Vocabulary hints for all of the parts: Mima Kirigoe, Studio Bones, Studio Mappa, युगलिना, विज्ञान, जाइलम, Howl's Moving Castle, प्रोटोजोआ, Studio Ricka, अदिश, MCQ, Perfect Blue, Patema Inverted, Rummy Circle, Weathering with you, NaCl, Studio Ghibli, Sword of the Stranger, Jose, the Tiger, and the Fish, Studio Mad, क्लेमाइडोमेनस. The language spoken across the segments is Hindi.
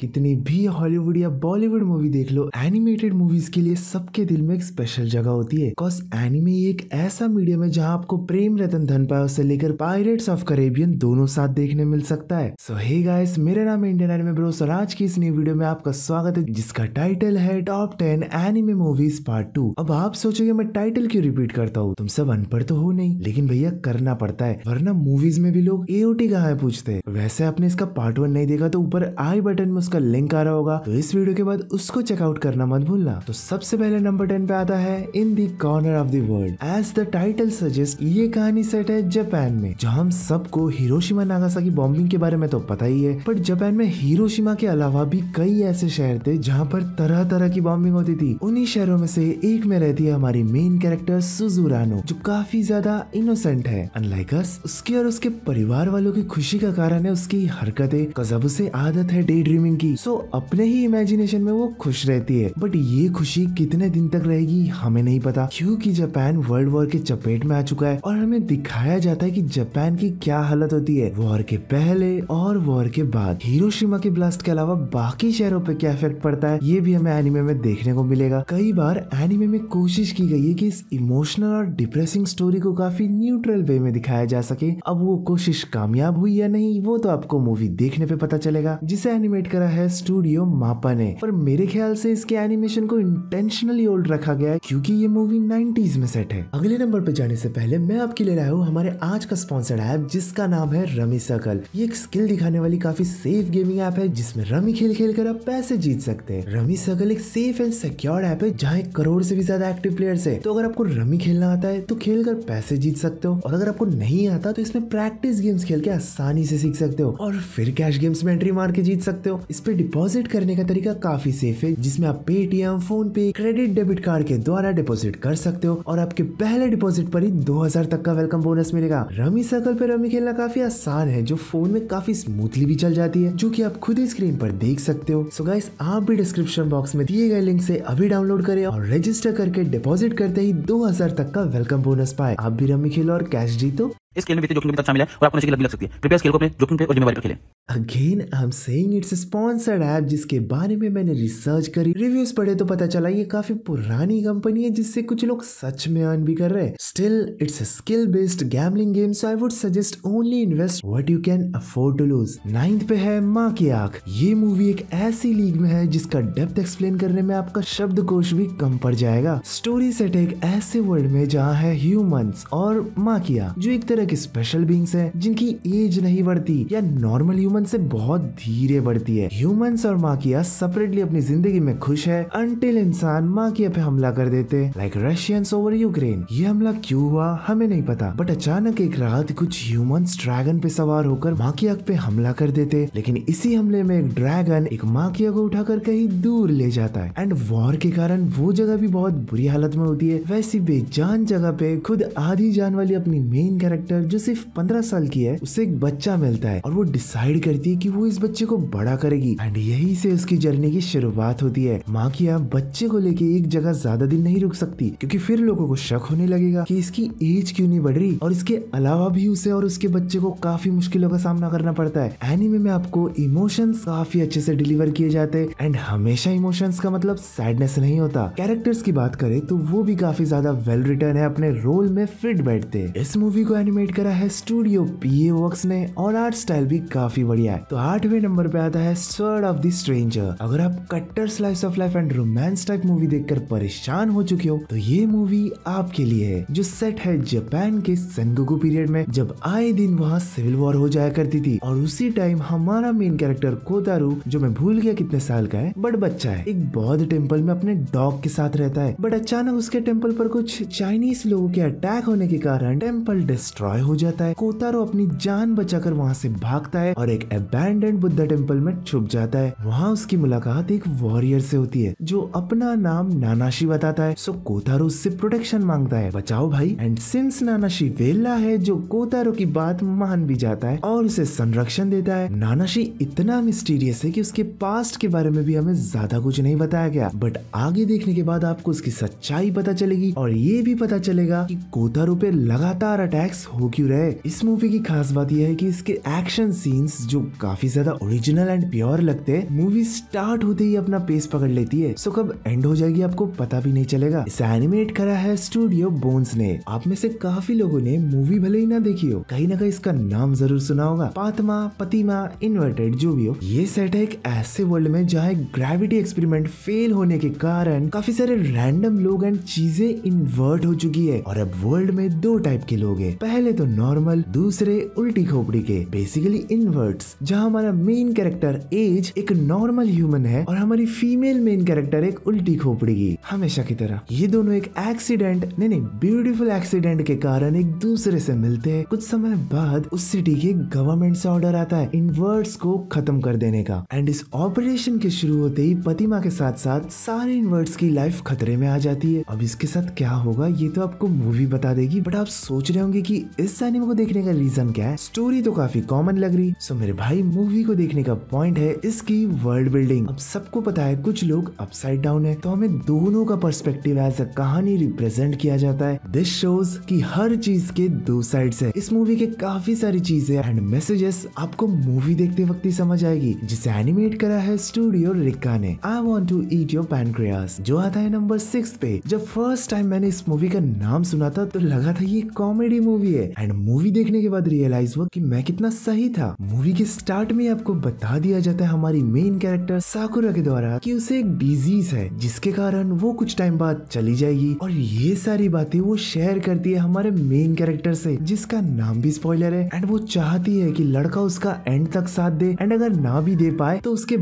कितनी भी हॉलीवुड या बॉलीवुड मूवी देख लो, एनिमेटेड मूवीज के लिए सबके दिल में एक स्पेशल जगह होती है। कॉज एनिमे एक ऐसा मीडियम है जहां आपको प्रेम रतन धनपायो से लेकर पायरेट्स ऑफ कैरेबियन दोनों साथ देखने मिल सकता है। सो हे गाइस, मेरा नाम इंडियन एनिमे ब्रोस और आज की इस नई वीडियो में आपका स्वागत है जिसका टाइटल है टॉप 10 एनिमे मूवीज पार्ट 2। अब आप सोचोगे मैं टाइटल क्यों रिपीट करता हूँ, तुम सब अनपढ़ तो हो नहीं, लेकिन भैया करना पड़ता है वरना मूवीज में भी लोग एओटी कहाँ पूछते हैं। वैसे आपने इसका पार्ट 1 नहीं देखा तो ऊपर आई बटन में का लिंक आ रहा होगा, तो इस वीडियो के बाद उसको चेकआउट करना मत भूलना। तो सबसे पहले नंबर 10 पे आता है in the corner of the world. As the title suggest, ये कहानी सेट है जापान में। जहाँ हम सबको हिरोशिमा नागासाकी बॉम्बिंग के बारे में तो पता ही है, बट जापान में हिरोशिमा के अलावा भी कई ऐसे शहर थे जहाँ पर तरह तरह की बॉम्बिंग होती थी। उन्हीं शहरों में से एक में रहती है हमारी मेन कैरेक्टर सुजुरानो, जो काफी ज्यादा इनोसेंट है। अनलाइक अस, उसके और उसके परिवार वालों की खुशी का कारण है उसकी हरकतें, कज़ब उसे आदत है डे ड्रीमिंग की। सो अपने ही इमेजिनेशन में वो खुश रहती है, बट ये खुशी कितने दिन तक रहेगी हमें नहीं पता, क्योंकि जापान वर्ल्ड वॉर के चपेट में आ चुका है और हमें दिखाया जाता है कि जापान की क्या हालत होती है वॉर के पहले और वॉर के बाद। हिरोशिमा के ब्लास्ट के अलावा बाकी शहरों पे क्या इफेक्ट पड़ता है ये भी हमें एनिमे में देखने को मिलेगा। कई बार एनिमे में कोशिश की गई है कि इस इमोशनल और डिप्रेसिंग स्टोरी को काफी न्यूट्रल वे में दिखाया जा सके। अब वो कोशिश कामयाब हुई या नहीं वो तो आपको मूवी देखने पे पता चलेगा, जिसे एनिमेट करा है स्टूडियो मापा ने। पर मेरे ख्याल से इसके एनिमेशन को इंटेंशनली ओल्ड रखा गया है क्योंकि ये मूवी 90s में सेट है। अगले नंबर पे जाने से पहले मैं आपके लिए लाया हूँ हमारे आज का स्पॉन्सर्ड ऐप जिसका नाम है रमी सर्कल। ये एक स्किल दिखाने वाली काफी सेफ गेमिंग ऐप है जिसमें रमी खेल खेल कर आप पैसे जीत सकते हैं। रमी सर्कल एक सेफ एंड सिक्योर्ड ऐप है जहाँ 1 करोड़ से भी ज्यादा एक्टिव प्लेयर्स है। तो अगर आपको रमी खेलना आता है तो खेल कर पैसे जीत सकते हो, और अगर आपको नहीं आता तो इसमें प्रैक्टिस गेम्स खेल के आसानी से सीख सकते हो और फिर कैश गेम्स में एंट्री मार के जीत सकते हो। इस पे डिपॉजिट करने का तरीका काफी सेफ है जिसमें आप Paytm, PhonePe, credit debit card के द्वारा डिपॉजिट कर सकते हो और आपके पहले डिपॉजिट पर ही 2000 तक का वेलकम बोनस मिलेगा। रमी सर्कल पे रमी खेलना काफी आसान है जो फोन में काफी स्मूथली भी चल जाती है, जो कि आप खुद ही स्क्रीन पर देख सकते हो। सो गाइस, आप भी डिस्क्रिप्शन बॉक्स में दिए गए लिंक से अभी डाउनलोड करें और रजिस्टर करके डिपॉजिट करते ही 2000 तक का वेलकम बोनस पाए। आप भी रमी खेलो और कैश जीतो। इस खेल में वित्तीय जोखिम भी शामिल है और आपको नशे की लत भी लग सकती है। कृपया इस खेल को अपने जोखिम पे और जिम्मेदारी पर खेलें। Again I am saying it's sponsored app जिसके बारे में मैंने रिसर्च करी, रिव्यूज पढ़े तो पता चला ये काफी पुरानी कंपनी है जिससे कुछ लोग सच में अर्न भी कर रहे हैं। Still it's a skill based gambling game, so I would suggest only invest what you can afford to lose. 9th पे है माकिया। ये मूवी एक ऐसी लीग में है जिसका डेप्थ एक्सप्लेन करने में आपका शब्दकोश भी कम पड़ जाएगा। स्टोरी सेट एक ऐसे वर्ल्ड में जहाँ है ह्यूमंस और माकिया, जो एक तरह के स्पेशल बींग्स हैं जिनकी एज नहीं बढ़ती या नॉर्मल ह्यूमन से बहुत धीरे बढ़ती है। ह्यूमंस और माकिया सेपरेटली अपनी जिंदगी में खुश है अंटिल इंसान माकिया पे हमला कर देते, लाइक रशियंस ओवर यूक्रेन। ये हमला क्यों हुआ हमें नहीं पता, बट अचानक एक रात कुछ ह्यूमंस ड्रैगन पे सवार होकर माकिया पे हमला कर देते, लेकिन इसी हमले में एक ड्रैगन एक माकिया को उठाकर कहीं दूर ले जाता है। एंड वॉर के कारण वो जगह भी बहुत बुरी हालत में होती है। वैसी बेजान जगह पे खुद आधी जान वाली अपनी मेन कैरेक्टर जो सिर्फ 15 साल की है उसे एक बच्चा मिलता है और वो डिसाइड करती है कि वो इस बच्चे को बड़ा करेगी। एंड यही से उसकी जर्नी की शुरुआत होती है। माकिया बच्चे को लेके एक जगह ज्यादा दिन नहीं रुक सकती क्योंकि फिर लोगों को शक होने लगेगा कि इसकी एज क्यों नहीं बढ़ रही, और इसके अलावा भी उसे और उसके बच्चे को काफी मुश्किलों का सामना करना पड़ता है। एनिमे में आपको इमोशंस काफी अच्छे से डिलीवर किए जाते हैं। एंड हमेशा इमोशंस का मतलब सैडनेस नहीं होता। कैरेक्टर्स की बात करें तो वो भी काफी ज्यादा वेल रिटर्न है, अपने रोल में फिट बैठते हैं। इस मूवी को एनिमेट करा है स्टूडियो पीए वर्क्स ने और आर्ट स्टाइल भी काफी बढ़िया है। तो 8वें नंबर पे आता है स्वर्ड ऑफ द स्ट्रेंजर। अगर आप कट्टर slice of life and romance type movie देखकर परेशान हो चुके हो तो ये मूवी आपके लिए है, जो सेट है जापान के सेंगोकू पीरियड में, जब आए दिन वहाँ सिविल वॉर हो जाया करती थी। और उसी टाइम हमारा मेन कैरेक्टर कोतारू, जो मैं भूल गया कितने साल का है बट बच्चा है, एक बौद्ध टेम्पल में अपने डॉग के साथ रहता है। बट अचानक उसके टेम्पल पर कुछ चाइनीज लोगों के अटैक होने के कारण टेम्पल डिस्ट्रॉय हो जाता है। कोतारो अपनी जान बचाकर वहाँ से भागता है और एक अबैंडन्ड बुद्धा टेम्पल में छुप जाता है। वहाँ उसकी मुलाकात एक वॉरियर से होती है जो अपना नाम नानाशी बताता है। सो कोतारो उससे प्रोटेक्शन मांगता है, बचाओ भाई। एंड सिंस नानाशी वेला है जो कोतारो की बात मान भी जाता है और उसे संरक्षण देता है। नानाशी इतना मिस्टीरियस है कि उसके पास्ट के बारे में भी हमें ज्यादा कुछ नहीं बताया गया, बट आगे देखने के बाद आपको उसकी सच्चाई पता चलेगी और ये भी पता चलेगा कि कोतारो पे लगातार अटैक्स हो क्यों रहे। इस मूवी की खास बात यह है कि इसके एक्शन सीन्स जो काफी ज्यादा ओरिजिनल एंड प्योर लगते हैं, मूवी स्टार्ट होते ही अपना पेस पकड़ लेती है। सो कब एंड हो जाएगी आपको पता भी नहीं चलेगा। इसे एनिमेट करा है स्टूडियो बोन्स ने। आप में से काफी लोगों ने मूवी भले ही ना देखी हो, कहीं ना कहीं इसका नाम जरूर सुना होगा, पातमा, पतिमा, इन्वर्टेड, जो भी हो। ये सेट है एक ऐसे वर्ल्ड में जहाँ एक ग्रेविटी एक्सपेरिमेंट फेल होने के कारण काफी सारे रैंडम लोग एंड चीजें इन्वर्ट हो चुकी है। और अब वर्ल्ड में दो टाइप के लोग हैं, पहले तो नॉर्मल, दूसरे उल्टी खोपड़ी के, बेसिकली इन्वर्ट्स। जहाँ हमारा मेन कैरेक्टर एज एक नॉर्मल ह्यूमन है और हमारी फीमेल मेन कैरेक्टर एक उल्टी खोपड़ी की। हमेशा की तरह ये दोनों एक एक्सीडेंट, नहीं ब्यूटीफुल एक्सीडेंट के कारण एक दूसरे से मिलते हैं। कुछ समय बाद उस सिटी के गवर्नमेंट से ऑर्डर आता है इन्वर्ट्स को खत्म कर देने का। एंड इस ऑपरेशन के शुरू होते ही पतिमा के साथ साथ सारे इन्वर्ट्स की लाइफ खतरे में आ जाती है। अब इसके साथ क्या होगा ये तो आपको मूवी बता देगी, बट आप सोच रहे होंगे कि इस एनिमे को देखने का रीजन क्या है, स्टोरी तो काफी कॉमन लग रही। सो मेरे भाई मूवी को देखने का पॉइंट है इसकी वर्ल्ड बिल्डिंग। अब सबको पता है कुछ लोग अपसाइड डाउन है, तो हमें दोनों का पर्सपेक्टिव एज अ कहानी रिप्रेजेंट किया जाता है। दिस शोज कि हर चीज के दो साइड्स है। इस मूवी के काफी सारी चीजें एंड मैसेजेस आपको मूवी देखते वक्त ही समझ आएगी, जिसे एनिमेट करा है स्टूडियो रिक्का ने। I want to eat your pancreas जो आता है नंबर 6 पे। जब फर्स्ट टाइम मैंने इस मूवी का नाम सुना था तो लगा था ये कॉमेडी मूवी है, एंड मूवी देखने के बाद रियलाइज हुआ कि मैं कितना सही था। मूवी के स्टार्ट में आपको बता दिया जाता है हमारी मेन कैरेक्टर साकुरा के द्वारा कि उसे एक डिजीज है जिसके कारण वो कुछ टाइम बाद चली जाएगी, और ये सारी बातें वो शेयर करती है हमारे मेन कैरेक्टर से जिसका नाम भी स्पॉइलर है। एंड वो चाहती है कि लड़का उसका एंड तक साथ दे, एंड अगर ना भी दे पाए तो उसके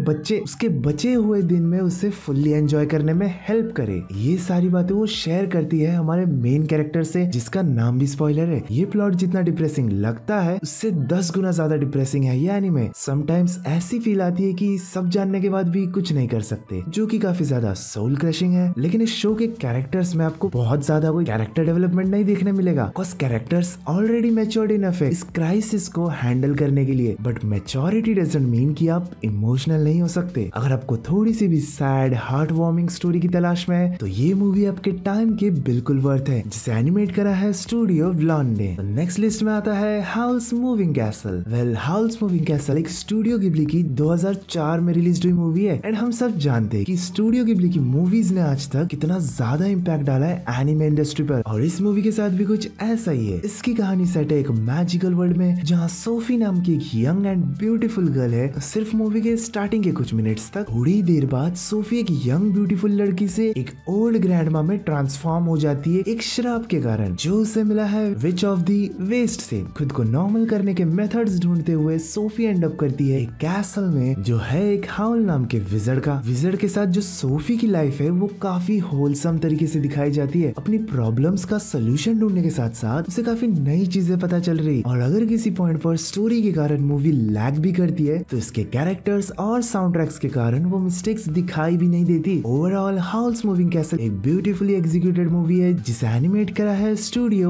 बचे हुए दिन में उसे फुल्ली एंजॉय करने में हेल्प करे। ये सारी बातें वो शेयर करती है हमारे मेन कैरेक्टर से जिसका नाम भी स्पॉइलर है। ये प्लॉट जितना डिप्रेसिंग लगता है उससे 10 गुना ज्यादा डिप्रेसिंग है ये एनीमे। समटाइम्स ऐसी फील आती है कि सब जानने के बाद भी कुछ नहीं कर सकते, जो कि काफी ज्यादा सोल क्रशिंग है। लेकिन इस शो के कैरेक्टर्स में आपको बहुत ज्यादा कोई कैरेक्टर डेवलपमेंट नहीं देखने मिलेगा, because characters already matured enough है इस क्राइसिस को हैंडल करने के लिए। बट मैच्योरिटी डजंट मीन कि आप इमोशनल नहीं हो सकते। अगर आपको थोड़ी सी भी सैड हार्ट वार्मिंग स्टोरी की तलाश में है तो ये मूवी आपके टाइम के बिल्कुल वर्थ है, जिसे एनिमेट करा है स्टूडियो ब्लॉन ने। तो नेक्स्ट लिस्ट में आता है Howl's moving castle. Well Howl's moving castle एक स्टूडियो गिबली की 2004 में रिलीज हुई मूवी है। एंड हम सब जानते हैं कि स्टूडियो गिबली की मूवीज ने आज तक कितना ज्यादा इम्पैक्ट डाला है एनिमे इंडस्ट्री पर, और इस मूवी के साथ भी कुछ ऐसा ही है। इसकी कहानी सेट है एक मैजिकल वर्ल्ड में जहाँ सोफी नाम की एक यंग एंड ब्यूटीफुल गर्ल है। सिर्फ मूवी के स्टार्टिंग के कुछ मिनट्स तक थोड़ी देर बाद सोफी एक यंग ब्यूटीफुल लड़की से एक ओल्ड ग्रैंडमा में ट्रांसफॉर्म हो जाती है एक शराब के कारण जो उसे मिला है विच ऑफ दी वेस्ट से। खुद को नॉर्मल करने के मेथड्स ढूंढते हुए सोफी एंड अप करती है एक कैसल में जो है एक हाउल नाम के विजर्ड का। विजर्ड के साथ जो सोफी की लाइफ है वो काफी होलसम तरीके से दिखाई जाती है। अपनी प्रॉब्लम्स का सलूशन ढूंढने के साथ साथ उसे काफी नई चीजें पता चल रही, और अगर किसी पॉइंट पर स्टोरी के कारण मूवी लैग भी करती है तो इसके कैरेक्टर्स और साउंड ट्रैक्स के कारण वो मिस्टेक्स दिखाई भी नहीं देती। ओवरऑल हाउल्स मूविंग कैसल एक ब्यूटीफुली एग्जीक्यूटेड मूवी है जिसे एनिमेट करा है studio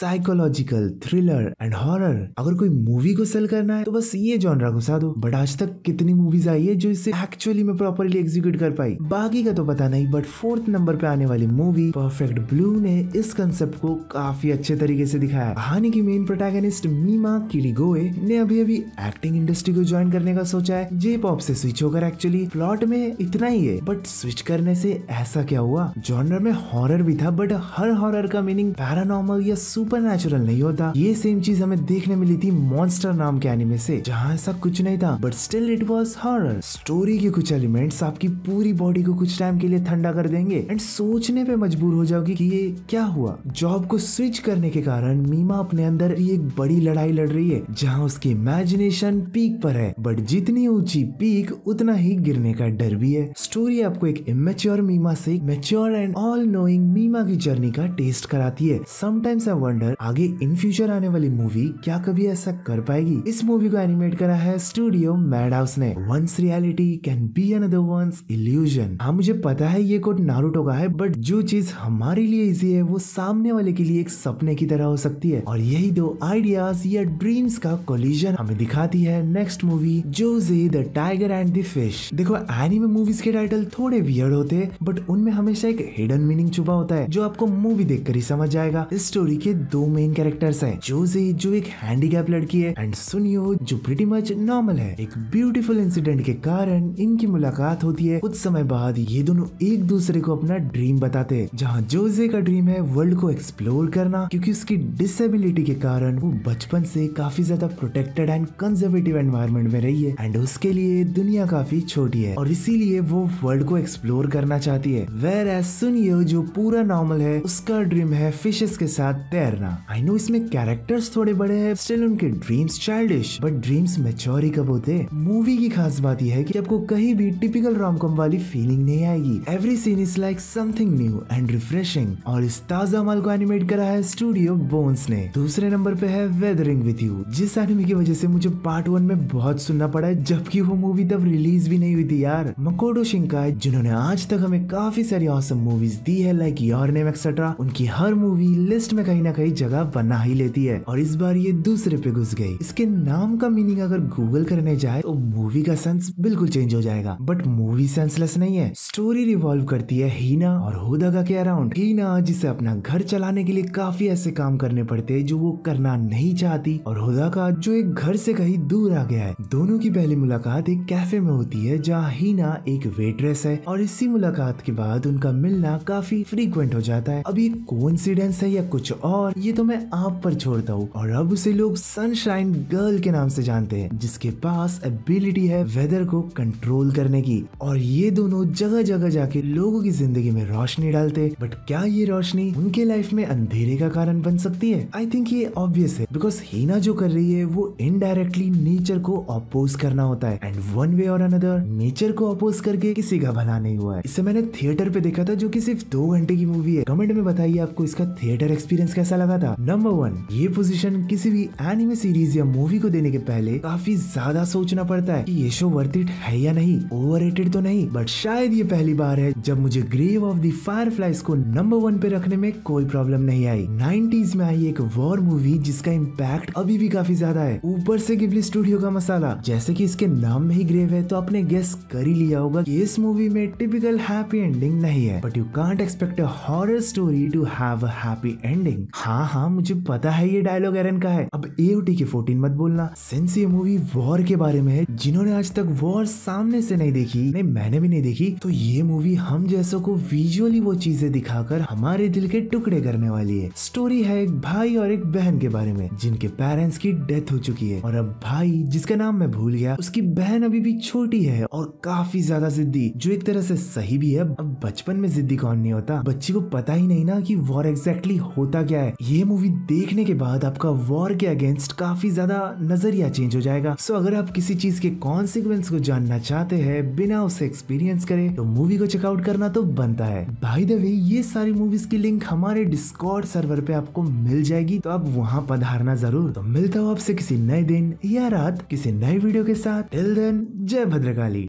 psychological thriller and horror. अगर कोई मूवी को सेल करना है तो बस ये जॉनरा घुसा दो, बट आज तक कितनी मूवीज आई है जो इसे एक्चुअली में प्रॉपर्ली एग्जीक्यूट कर पाई बाकी का तो पता नहीं। बट 4th नंबर पे आने वाली मूवी परफेक्ट ब्लू ने इस कंसेप्ट को काफी अच्छे तरीके से दिखाया। कहानी की मेन प्रोटैगनिस्ट मीमा किरिगोए ने अभी अभी एक्टिंग इंडस्ट्री को ज्वाइन करने का सोचा है, जे पॉप से स्विच होकर। एक्चुअली प्लॉट में इतना ही है, बट स्विच करने से ऐसा क्या हुआ। जॉनर में हॉरर भी था, बट हर हॉरर का मीनिंग पैरानॉर्मल या सुपरनैचुरल नहीं होता। ये सेम चीज हमें देखने मिली थी मॉन्स्टर नाम के एनिमे से, जहाँ ऐसा कुछ नहीं था but still it was horror. Story के कुछ एलिमेंट्स आपकी पूरी बॉडी को कुछ टाइम के लिए ठंडा कर देंगे एंड सोचने पे मजबूर हो जाओगे कि ये क्या हुआ। जॉब को स्विच करने के कारण मीमा अपने अंदर ये एक बड़ी लड़ाई लड़ रही है जहाँ उसकी इमेजिनेशन पीक पर है, बट जितनी ऊंची पीक उतना ही गिरने का डर भी है। स्टोरी आपको एक इमेच्योर मीमा से mature and all knowing Mima की जर्नी का टेस्ट कराती है। समटाइम्स आई वंडर आगे इन फ्यूचर आने वाली मूवी क्या कभी ऐसा कर पाएगी। इस मूवी को एनिमेट करा है स्टूडियो मैड ने। Once reality can be another once illusion. हाँ मुझे पता है ये कोट नारुतो का है, बट जो चीज हमारे लिए इजी है वो सामने वाले के लिए एक सपने की तरह हो सकती है, और यही दो आइडियाज या ड्रीम्स का कोलिजन हमें दिखाती है next movie Josee the tiger and the fish. देखो एनिमे मूवीज के टाइटल थोड़े वियर्ड होते हैं, बट उनमें हमेशा एक हिडन मीनिंग छुपा होता है जो आपको मूवी देखकर ही समझ आएगा। इस स्टोरी के दो मेन कैरेक्टर्स हैं, जोज़े जो एक हैंडीकैप लड़की है एंड सुनियो जो प्रिटी मच नॉर्मल है। एक ब्यूटीफुल इंसिडेंट के कारण इनकी मुलाकात होती है। कुछ समय बाद ये दोनों एक दूसरे को अपना ड्रीम बताते हैं, जहाँ जोज़े का ड्रीम है वर्ल्ड को एक्सप्लोर करना, क्योंकि उसकी डिसेबिलिटी के कारण वो बचपन से काफी ज्यादा प्रोटेक्टेड एंड कंजर्वेटिव एनवायरनमेंट में रही है एंड उसके लिए दुनिया काफी छोटी है और इसीलिए वो वर्ल्ड को एक्सप्लोर करना चाहती है। वेयर एज सुनियो जो पूरा नॉर्मल है, उसका ड्रीम है फिशेस के साथ तैरना। आई नो इसमें कैरेक्टर्स थोड़े बड़े हैं, स्टिल उनके dreams childish but dreams mature कब होते। मूवी की खास बात यह है कि आपको कहीं भी टिपिकल रोमकॉम वाली फीलिंग नहीं आएगी। Every scene is like something new and refreshing और इस ताजा माल को एनिमेट करा है स्टूडियो बोन्स ने। दूसरे नंबर पे है वेदरिंग विद यू, जिस एनिमे की वजह से मुझे पार्ट 1 में बहुत सुनना पड़ा है, जबकि वो मूवी तब रिलीज भी नहीं हुई थी यार। मकोटो शिंकाई जिन्होंने आज तक हमें काफी सारी ऑसम मूवीज दी है लाइक योर नेम एक्सेट्रा, उनकी हर मूवी लिस्ट में कहीं ना कहीं जगह बना ही लेती है और इस बार ये दूसरे पे घुस गई। इसके नाम का मीनिंग अगर गूगल करने जाए तो मूवी का सेंस बिल्कुल चेंज हो जाएगा, बट मूवी सेंसलेस नहीं है। स्टोरी रिवॉल्व करती है हीना और होदागा के अराउंड। हीना जिसे अपना घर चलाने के लिए काफी ऐसे काम करने पड़ते हैं जो वो करना नहीं चाहती, और होदागा जो एक घर से कहीं दूर आ गया है। दोनों की पहली मुलाकात एक कैफे में होती है, जहाँ हीना एक वेट्रेस है और इसी मुलाकात के बाद उनका मिलना काफी फ्रीक्वेंट हो जाता है। अब ये कोइंसिडेंस है या कुछ और, ये तो मैं आप पर छोड़ता हूँ। और अब उसे लोग सनशाइन गर्ल के नाम से जानते हैं, जिसके पास एबिलिटी है वेदर को कंट्रोल करने की, और ये दोनों जगह जगह जाके लोगों की जिंदगी में रोशनी डालते। बट क्या ये रोशनी उनके लाइफ में अंधेरे का कारण बन सकती है? आई थिंक ये ऑब्वियस है, बिकॉज हीना जो कर रही है वो इनडायरेक्टली नेचर को अपोज करना होता है एंड वन वे और अनदर नेचर को अपोज करके किसी का भला नहीं हुआ है। इसे मैंने थिएटर पे देखा था, जो कि सिर्फ 2 घंटे की मूवी है। कमेंट में बताइए आपको इसका थिएटर एक्सपीरियंस कैसा लगा था। नंबर 1, ये पोजीशन किसी भी एनिमे सीरीज या मूवी को देने के पहले काफी ज्यादा सोचना पड़ता है कि ये शो वर्थ इट है या नहीं, ओवररेटेड तो नहीं। बट शायद ये पहली बार है जब मुझे ग्रेव ऑफ द फायरफ्लाइज को नंबर 1 पे रखने में कोई प्रॉब्लम नहीं आई। 90s में आई एक वॉर मूवी जिसका इम्पैक्ट अभी भी काफी ज्यादा है, ऊपर से गिबली स्टूडियो का मसाला। जैसे कि इसके नाम में ही ग्रेव है, तो आपने गेस कर ही लिया होगा कि इस मूवी में टिपिकल हैप्पी एंडिंग नहीं है, but you can't expect a horror story to have a happy ending. हाँ, मुझे पता है ये डायलॉग एरन का है। अब AOT के 14 मत बोलना, सिंस ये मूवी वॉर के बारे में है। जिन्होंने आज तक वॉर सामने से नहीं देखी, नहीं मैंने भी नहीं देखी, तो ये मूवी हम जैसों को विजुअली वो चीजें दिखाकर हमारे दिल के टुकड़े करने वाली है। स्टोरी है एक भाई और एक बहन के बारे में जिनके पेरेंट्स की डेथ हो चुकी है, और अब भाई जिसका नाम मैं भूल गया, उसकी बहन अभी भी छोटी है और काफी ज्यादा जिद्दी, जो एक तरह से सही भी है। अब बचपन में जिद्दी कौन नहीं होता, बच्ची को पता ही नहीं ना कि वॉर एग्जैक्टली होता क्या है। ये मूवी देखने के बाद आपका वॉर के अगेंस्ट काफी ज्यादा नजरिया चेंज हो जाएगा। सो अगर आप किसी चीज के कॉन्सिक्वेंस को जानना चाहते हैं बिना उसे एक्सपीरियंस करे, तो मूवी को चेकआउट करना तो बनता है। बाय द वे, ये सारी मूवीज की लिंक हमारे डिस्कॉर्ड सर्वर पे आपको मिल जाएगी, तो आप वहाँ पधारना जरूर। तो मिलता हूँ आपसे किसी नए दिन या रात किसी नए वीडियो के साथ। टिल देन, जय भद्रकाली।